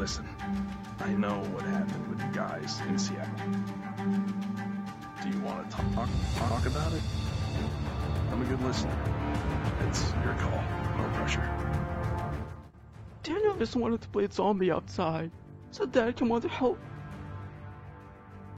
Listen, I know what happened with the guys in Seattle. Do you want to talk about it? I'm a good listener. It's your call. No pressure. Daniel just wanted to play zombie outside, so Dad can want to help